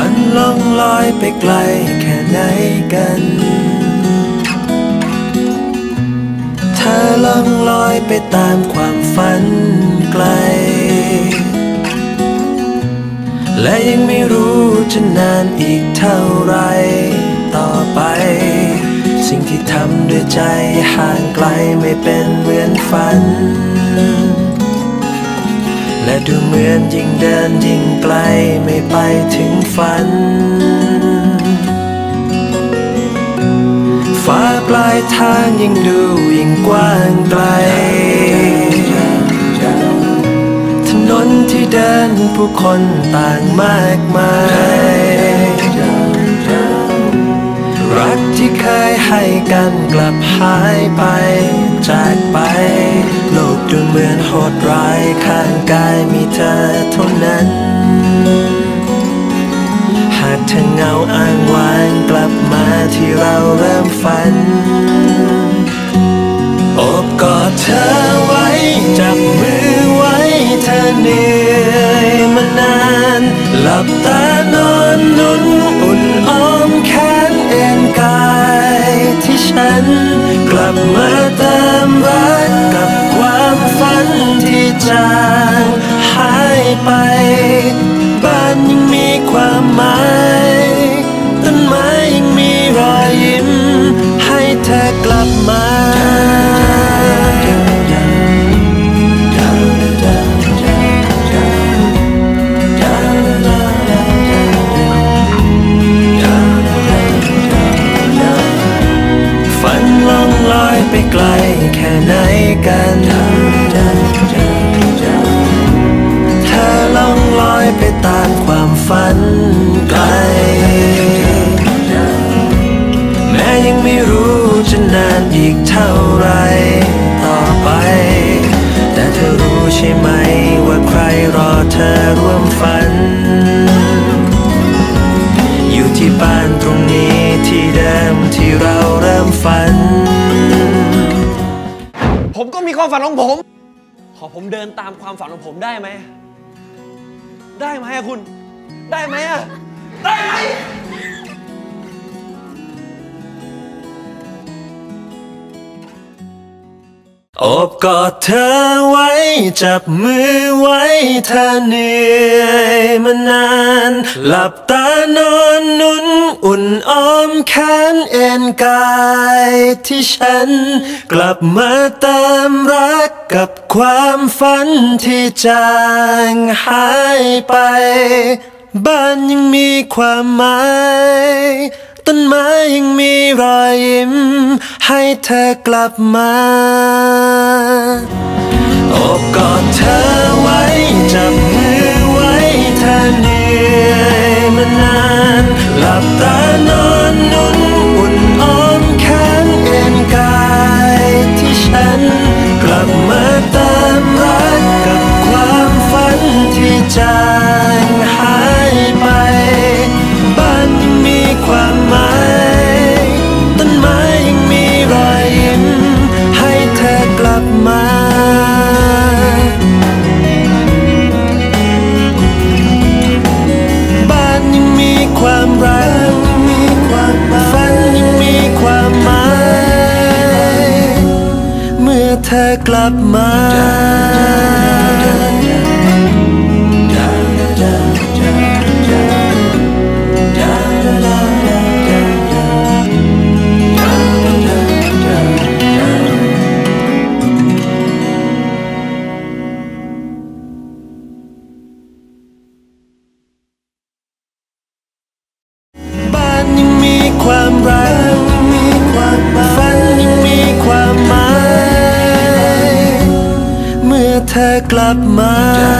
ฝันล่องลอยไปไกลแค่ไหนกันเธอล่องลอยไปตามความฝันไกลและยังไม่รู้จะนานอีกเท่าไรต่อไปสิ่งที่ทำด้วยใจห่างไกลไม่เป็นเหมือนฝันและดูเหมือนยิ่งเดินยิ่งไกลไม่ไปถึงฝันฟ้าปลายทางยิ่งดูยิ่งกว้างไกลถนนที่เดินผู้คนต่างมากมายรักที่เคยให้กันกลับหายไปจากไปโลกดูเหมือนโหดร้ายข้างกายมีเธอเท่านั้นหากเธอเงาอ้างว้างกลับมาที่เราเริ่มฝันอบกอดเธอไว้จับมือไว้เธอเหนื่อยมานานหลับตานอนนุ่นอุ่นอ้อมแขนเอ็นกายที่ฉันกลับมาเติมรักกับความฝันที่จางหายไปบ้านยังมีความหมายต้นไม้ยังมีรอยยิ้มให้เธอกลับมาไกลแค่ไหนกันเธอล่องลอยไปตามความฝันไกลแม้ยังไม่รู้จะนานอีกเท่าไรต่อไปแต่เธอรู้ใช่ไหมว่าใครรอเธอร่วมฝันอยู่ที่บ้านตรงนี้ที่เดิมที่เราเริ่มฝันผมก็มีความฝันของผมขอผมเดินตามความฝันของผมได้ไหมได้ไหมอะคุณได้ไหมอะได้ไหมอบกอดเธอไว้จับมือไว้เธอเหนื่อยมานานหลับตานอนนุ่นอุ่นอ้อมแขนเอ็นกายที่ฉันกลับมาตามรักกับความฝันที่จางหายไปบ้านยังมีความหมายต้นไม้ยังมีรอยยิ้มให้เธอกลับมาอบกอดเธอไว้จับมือไว้เธอเหนื่อยมานานหลับตานอนนุ่นอุ่นอ้อมแขนเอ็นกายที่ฉันกลับมาตามรักกับความฝันที่จางหายไปบ้านมีความหมายต้นไม้ยังมีรอยยิ้มให้เธอกลับมาบ้านยังมีความรักฝันยังมีความหมายเมื่อเธอกลับมากลับมา